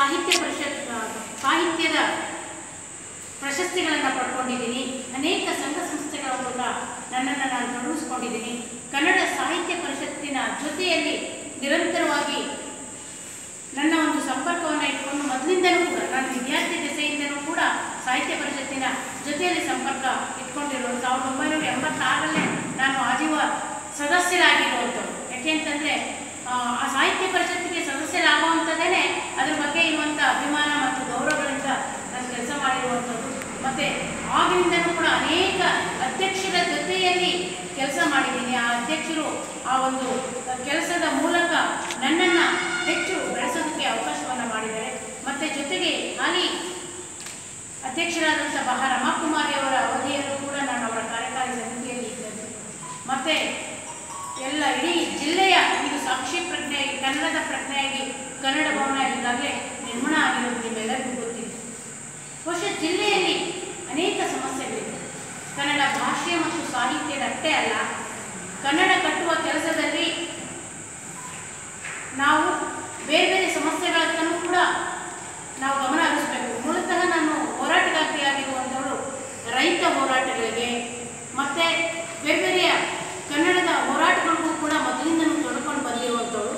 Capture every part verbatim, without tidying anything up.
साहित्य परिषत् साहित्यद ಪ್ರಶಸ್ತಿಗಳನ್ನು ಪಡೆದುಕೊಂಡಿದ್ದೀನಿ। ಅನೇಕ ಸಂಘ ಸಂಸ್ಥೆಗಳ ಮೂಲಕ ನನ್ನನ್ನು ನಾನು ತೊಡಗಿಸಿಕೊಂಡಿದ್ದೀನಿ। ಕನ್ನಡ ಸಾಹಿತ್ಯ ಪರಿಷತ್ತಿನ ಜೊತೆಯಲ್ಲಿ ನಿರಂತರವಾಗಿ ನನ್ನ ಒಂದು ಸಂಪರ್ಕವನ್ನು ಇಟ್ಟುಕೊಂಡು ಮೊದಲಿಂದಲೂ ಕೂಡ ನಾನು ವಿದ್ಯಾರ್ಥಿ ದೆಸೆಯಿಂದಲೂ ಕೂಡ ಸಾಹಿತ್ಯ ಪರಿಷತ್ತಿನ ಜೊತೆಯಲ್ಲಿ ಸಂಪರ್ಕ ಇಟ್ಕೊಂಡಿರೋದು ಸಾವಿರದ ಒಂಬೈನೂರ ಎಂಬತ್ತಾರರಲ್ಲೇ ನಾನು ಆಜೀವ ಸದಸ್ಯರಾಗಿರುವಂಥದ್ದು। ಯಾಕೆಂತಂದರೆ ಆ ಸಾಹಿತ್ಯ ಪರಿಷತ್ತಿಗೆ ಸದಸ್ಯರಾಗುವಂಥದ್ದೇ ಅದರ ಬಗ್ಗೆ ಇರುವಂಥ ಅಭಿಮಾನ ಮತ್ತು ಗೌರವಗಳಿಂದ ನಾನು ಕೆಲಸ ಮಾಡಿರುವಂಥದ್ದು। ಮತ್ತು ಆಗಿನಿಂದಲೂ ಕೂಡ ಅನೇಕ ಅಧ್ಯಕ್ಷರ ಜೊತೆಯಲ್ಲಿ ಕೆಲಸ ಮಾಡಿದ್ದೀನಿ। ಆ ಅಧ್ಯಕ್ಷರು ಆ ಒಂದು ಕೆಲಸದ ಮೂಲಕ ನನ್ನನ್ನು ಹೆಚ್ಚು ಬೆಳೆಸೋದಕ್ಕೆ ಅವಕಾಶವನ್ನು ಮಾಡಿದ್ದಾರೆ। ಮತ್ತು ಜೊತೆಗೆ ಹಾಲಿ ಅಧ್ಯಕ್ಷರಾದಂಥ ಬಹ ರಮಾಕುಮಾರಿ ಅವರ ಅವಧಿಯಲ್ಲೂ ಕೂಡ ನಾನು ಅವರ ಕಾರ್ಯಕಾರಿ ಸಮಿತಿಯಲ್ಲಿ ಇದ್ದರು। ಮತ್ತು ಎಲ್ಲ ಇಡೀ ಜಿಲ್ಲೆಯ ಇದು ಸಾಕ್ಷಿ ಪ್ರಜ್ಞೆ ಕನ್ನಡದ ಪ್ರಜ್ಞೆಯಾಗಿ ಕನ್ನಡ ಭವನ ಈಗಾಗಲೇ ನಿರ್ಮಾಣ ಆಗಿರೋದು ನಿಮ್ಮೆಲ್ಲರಿಗೂ ಗೊತ್ತಿದೆ। ಬಹುಶಃ ಜಿಲ್ಲೆಯಲ್ಲಿ ಅನೇಕ ಸಮಸ್ಯೆಗಳಿವೆ। ಕನ್ನಡ ಭಾಷೆ ಮತ್ತು ಸಾಹಿತ್ಯದಷ್ಟೇ ಅಲ್ಲ, ಕನ್ನಡ ಕಟ್ಟುವ ಕೆಲಸದಲ್ಲಿ ನಾವು ಬೇರೆ ಬೇರೆ ಸಮಸ್ಯೆಗಳತ್ತೂ ಕೂಡ ನಾವು ಗಮನ ಹರಿಸಬೇಕು। ಮೂಲತಃ ನಾನು ಹೋರಾಟಗಾರ್ತಿಯಾಗಿರುವಂಥವಳು ರೈತ ಹೋರಾಟಗಳಿಗೆ ಮತ್ತು ಬೇರೆ ಬೇರೆಯ ಕನ್ನಡದ ಹೋರಾಟಗಳಿಗೂ ಕೂಡ ಮೊದಲಿಂದಲೂ ತೊಡ್ಕೊಂಡು ಬಂದಿರುವಂಥವಳು।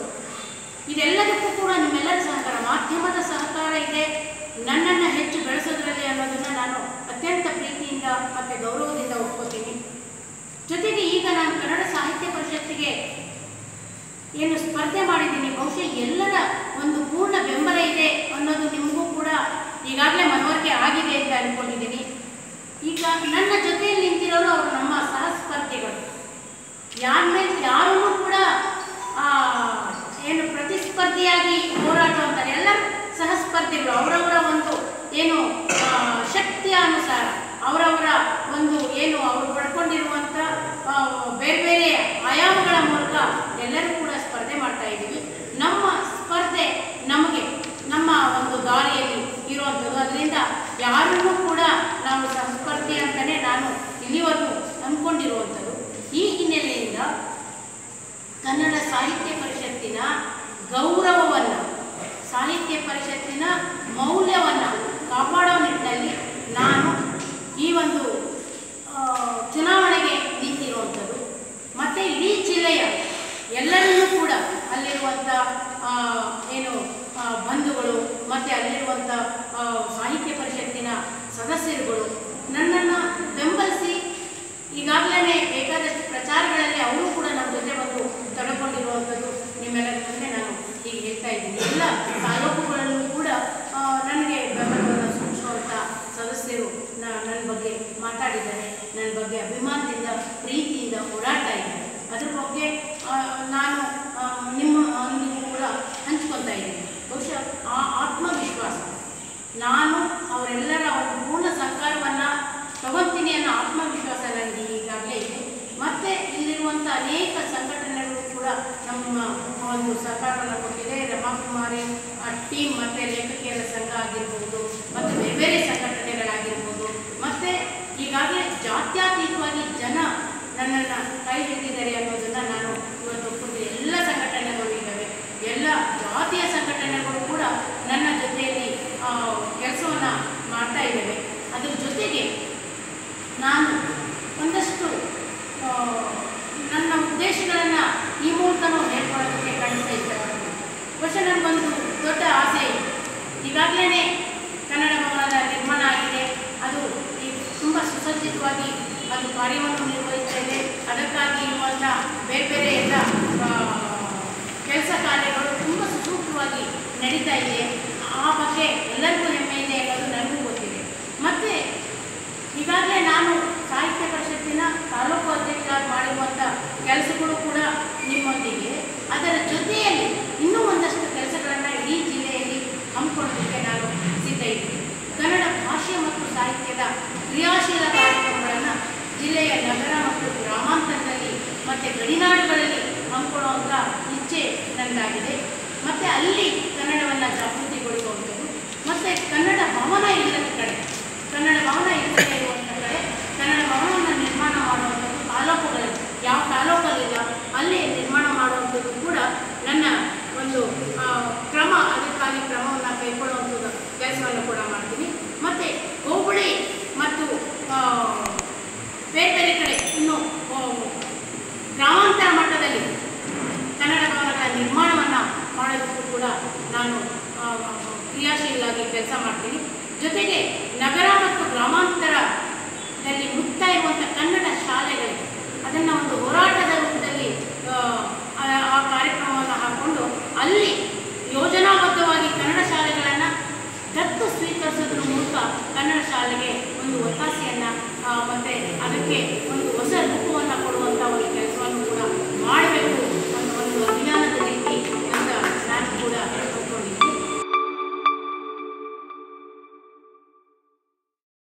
ಇದೆಲ್ಲದಕ್ಕೂ ಕೂಡ ನಿಮ್ಮೆಲ್ಲರ ಸಹಕಾರ, ಮಾಧ್ಯಮದ ಸಹಕಾರ ಇದೆ ನನ್ನನ್ನು ಹೆಚ್ಚು ಬೆಳೆಸೋದ್ರಲ್ಲಿ ಅನ್ನೋದನ್ನು ನಾನು ಅತ್ಯಂತ ಪ್ರೀತಿಯಿಂದ ಮತ್ತು ಗೌರವದಿಂದ ಒಪ್ಕೋತೀನಿ। ಜೊತೆಗೆ ಈಗ ನಾನು ಕನ್ನಡ ಸಾಹಿತ್ಯ ಪರಿಷತ್ತಿಗೆ ಏನು ಸ್ಪರ್ಧೆ ಮಾಡಿದ್ದೀನಿ, ಬಹುಶಃ ಎಲ್ಲರ ಒಂದು ಪೂರ್ಣ ಬೆಂಬಲ ಇದೆ ಅನ್ನೋದು ನಿಮಗೂ ಕೂಡ ಈಗಾಗಲೇ ಮನವರಿಕೆ ಆಗಿದೆ ಅಂತ ಅಂದ್ಕೊಂಡಿದ್ದೀನಿ। ಈಗ ನನ್ನ ಜೊತೆಯಲ್ಲಿ ನಿಂತಿರೋರು ಅವರು ನಮ್ಮ ಸಹ ಸ್ಪರ್ಧಿಗಳು, ಯಾರ ಮೇಲೆ ಯಾರೂ ಕೂಡ ಏನು ಪ್ರತಿಸ್ಪರ್ಧಿಯಾಗಿ ಹೋರಾಟ ಅಂತಾರೆ, ಎಲ್ಲರ ಸಹಸ್ಪರ್ಧಿಗಳು ಅವರವರ ಒಂದು ಏನು ಶಕ್ತಿಯ ಅನುಸಾರ ಅವರವರ ಒಂದು ಏನು ಅವರು ಪಡ್ಕೊಂಡಿರುವಂಥ ಬೇರೆ ಬೇರೆ ಆಯಾಮಗಳ ಮೂಲಕ ಎಲ್ಲರೂ ಕೂಡ ಸ್ಪರ್ಧೆ ಮಾಡ್ತಾ ಇದ್ದೀವಿ। ನಮ್ಮ ಸ್ಪರ್ಧೆ ನಮಗೆ ನಮ್ಮ ಒಂದು ದಾರಿಯಲ್ಲಿ ಇರುವಂಥದ್ದು, ಅದರಿಂದ ಯಾರನ್ನೂ ಕೂಡ ನಾವು ಸಹಸ್ಪರ್ಧಿ ಅಂತಲೇ ನಾನು ಇಲ್ಲಿವರೆಗೂ ಅಂದ್ಕೊಂಡಿರುವಂಥದ್ದು। ಈ ಹಿನ್ನೆಲೆಯಿಂದ ಕನ್ನಡ ಸಾಹಿತ್ಯ ಪರಿಷತ್ತಿನ ಗೌರವವನ್ನು, ಸಾಹಿತ್ಯ ಪರಿಷತ್ತಿನ ಮೌಲ್ಯವನ್ನು ಕಾಪಾಡೋ ನಿಟ್ಟಿನಲ್ಲಿ ನಾನು ಈ ಒಂದು ಚುನಾವಣೆಗೆ ನಿಂತಿರುವಂಥದ್ದು। ಮತ್ತು ಇಡೀ ಜಿಲ್ಲೆಯ ಎಲ್ಲರಲ್ಲೂ ಕೂಡ ಅಲ್ಲಿರುವಂಥ ಏನು ಬಂಧುಗಳು ಮತ್ತು ಅಲ್ಲಿರುವಂಥ ಸಾಹಿತ್ಯ ಪರಿಷತ್ತಿನ ಸದಸ್ಯರುಗಳು ನನ್ನನ್ನು ಬೆಂಬಲಿಸಿ ಈಗಾಗಲೇ ಬೇಕಾದಷ್ಟು ಪ್ರಚಾರಗಳಲ್ಲಿ ಅವರು ಕೂಡ ನಮ್ಮ ಜೊತೆ ಬಂದು ತೊಡಕೊಂಡಿರುವಂಥದ್ದು ನಿಮ್ಮೆಲ್ಲರಿಗೂ ನಾನು ಈಗ ಹೇಳ್ತಾ ಇದ್ದೀನಿ। ಎಲ್ಲ ತಾಲೂಕುಗಳಲ್ಲೂ ಕೂಡ ನನಗೆ ಬೆಂಬಲವನ್ನು ಸೂಚಿಸುವಂಥ ಸದಸ್ಯರು ನನ್ನ ಬಗ್ಗೆ ಮಾತಾಡಿದ್ದಾರೆ, ನನ್ನ ಬಗ್ಗೆ ಅಭಿಮಾನದಿಂದ ಪ್ರೀತಿಯಿಂದ ಹೋರಾಡ್ತಾ ಇದ್ದಾರೆ, ಅದ್ರ ಬಗ್ಗೆ ನಾನು ನಿಮ್ಮ ಕೂಡ ಹಂಚ್ಕೊತಾ ಇದ್ದೀನಿ। ಬಹುಶಃ ಆ ಆತ್ಮವಿಶ್ವಾಸ, ನಾನು ಅವರೆಲ್ಲರ ಒಂದು ಪೂರ್ಣ ಸಹಕಾರವನ್ನು ತಗೊತೀನಿ ಅನ್ನೋ ಆತ್ಮವಿಶ್ವಾಸ ನನಗೆ ಈಗಾಗಲೇ ಇದೆ। ಮತ್ತು ಇಲ್ಲಿರುವಂಥ ಅನೇಕ ಸಂಘಟನೆಗಳು ಕೂಡ ನಮ್ಮ ಒಂದು ಸಹಕಾರವನ್ನು ಕೊಟ್ಟಿದೆ, ರಮಾಕುಮಾರಿ ಟೀಮ್ ಮತ್ತು ಲೇಖಕಿಯರ ಸಂಘ ಆಗಿರ್ಬೋದು ಮತ್ತು ಬೇರೆ ಬೇರೆ ಸಂಘಟನೆಗಳಾಗಿರ್ಬೋದು, ಮತ್ತು ಈಗಾಗಲೇ ಜಾತ್ಯತೀತವಾಗಿ ಜನ ನನ್ನನ್ನು ಕೈ ಹಿಡಿದಿದ್ದಾರೆ ಅನ್ನೋದನ್ನು ನಾನು ಇವತ್ತು ಒಪ್ಪಿದ್ದು। ಎಲ್ಲ ಸಂಘಟನೆಗಳು ಇದ್ದಾವೆ, ಎಲ್ಲ ಜಾತಿಯ ಸಂಘಟನೆಗಳು ಕೂಡ ನನ್ನ ಜೊತೆಯಲ್ಲಿ ಕೆಲಸವನ್ನು ಮಾಡ್ತಾ ಇದ್ದಾವೆ। ಅದ್ರ ಜೊತೆಗೆ ನಾನು ಒಂದಷ್ಟು ನನ್ನ ಉದ್ದೇಶಗಳನ್ನು ಈ ಮೂಲಕನೂ ಹೇಳ್ಕೊಳ್ಳೋದಕ್ಕೆ ಕಾಣಿಸ್ತಾ ಇದ್ದಾರೆ। ಬಹುಶಃ ನನಗೊಂದು ದೊಡ್ಡ ಆಸೆ ಇದೆ, ಈಗಾಗಲೇ ಕನ್ನಡ ಭವನದ ನಿರ್ಮಾಣ ಆಗಿದೆ, ಅದು ತುಂಬ ಸುಸಜ್ಜಿತವಾಗಿ ಅದು ಕಾರ್ಯವನ್ನು ನಿರ್ವಹಿಸ್ತಾ ಇದೆ, ಅದಕ್ಕಾಗಿ ಇರುವಂಥ ಬೇರೆ ಬೇರೆ ಎಲ್ಲ ಕೆಲಸ ಕಾರ್ಯಗಳು ತುಂಬ ಸುಸೂತ್ರವಾಗಿ ನಡೀತಾ ಇದೆ, ಆ ಬಗ್ಗೆ ಎಲ್ಲರಿಗೂ ಹೆಮ್ಮೆ ಇದೆ ಅನ್ನೋದು ನನಗೂ ಗೊತ್ತಿದೆ। ಮತ್ತು ಈಗಾಗಲೇ ನಾನು ಸಾಹಿತ್ಯ ಪರಿಷತ್ತಿನ ತಾಲೂಕು ಅಧ್ಯಕ್ಷರಾಗಿ ಮಾಡಿರುವಂಥ ಕೆಲಸಗಳು ಕೂಡ ನಿಮ್ಮೊಂದಿಗೆ, ಅದರ ಜೊತೆಯಲ್ಲಿ ಇನ್ನೂ ಒಂದಷ್ಟು ಕೆಲಸಗಳನ್ನು ಇಡೀ ಜಿಲ್ಲೆಯಲ್ಲಿ ಹಮ್ಮಿಕೊಳ್ಳೋದಕ್ಕೆ ನಾನು ಸಿದ್ಧ ಇದ್ದೀನಿ। ಕನ್ನಡ ಭಾಷೆ ಮತ್ತು ಸಾಹಿತ್ಯದ ಕ್ರಿಯಾಶೀಲ ಕಾರ್ಯಕ್ರಮಗಳನ್ನು ಜಿಲ್ಲೆಯ ನಗರ ಮತ್ತು ಗ್ರಾಮಾಂತರದಲ್ಲಿ ಮತ್ತು ಗಡಿನಾಡುಗಳಲ್ಲಿ ಹಮ್ಮಿಕೊಳ್ಳುವಂಥ ಇಚ್ಛೆ ನನ್ನದಾಗಿದೆ। ಮತ್ತು ಅಲ್ಲಿ ಕನ್ನಡವನ್ನು ಜಾಗೃತಿಗೊಳಿಸುವಂಥದ್ದು, ಮತ್ತು ಕನ್ನಡ ಭವನ ಇಲ್ಲದ ಕಡೆ ಕನ್ನಡ ಭವನ ಇಲ್ಲದೆ ಇರುವಂಥ ಕಡೆ ಕನ್ನಡ ಭವನವನ್ನು ನಿರ್ಮಾಣ ಮಾಡುವಂಥದ್ದು, ತಾಲೂಕುಗಳಲ್ಲಿ ಯಾವ ತಾಲೂಕಲ್ಲಿಲ್ಲ ಅಲ್ಲಿ ನಿರ್ಮಾಣ ಮಾಡುವಂಥದ್ದು ಕೂಡ ನನ್ನ ಕ್ರಿಯಾಶೀಲವಾಗಿ ಕೆಲಸ ಮಾಡ್ತೀವಿ. ಜೊತೆಗೆ ನಗರ ಮತ್ತು ಗ್ರಾಮಾಂತರದಲ್ಲಿ ಮುಕ್ತ ಇರುವಂಥ ಕನ್ನಡ ಶಾಲೆಗಳಿಗೆ ಅದನ್ನು ಒಂದು ಹೋರಾಟದ ರೂಪದಲ್ಲಿ ಆ ಕಾರ್ಯಕ್ರಮವನ್ನು ಹಾಕಿಕೊಂಡು ಅಲ್ಲಿ ಯೋಜನಾಬದ್ಧವಾಗಿ ಕನ್ನಡ ಶಾಲೆಗಳನ್ನು ದತ್ತು ಸ್ವೀಕರಿಸೋದ್ರ ಮೂಲಕ ಕನ್ನಡ ಶಾಲೆಗೆ ಒಂದು ಒತ್ತಾಸೆಯನ್ನು ಮತ್ತು ಅದಕ್ಕೆ ಒಂದು